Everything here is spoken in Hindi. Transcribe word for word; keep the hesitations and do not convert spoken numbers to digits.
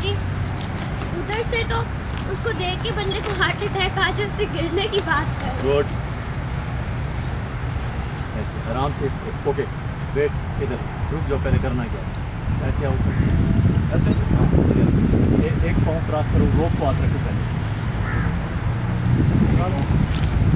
क्योंकि उधर से तो उसको देख के बंदे को हार्ट अटैक आ जाए, उससे गिरने की बात कर। गुड, आराम से, ओके वेट, इधर रुक जाओ, पहले करना क्या ऐसे आओ ऐसे ए, एक पाँव क्रॉस करो, रोप को हाथ रखो पहले।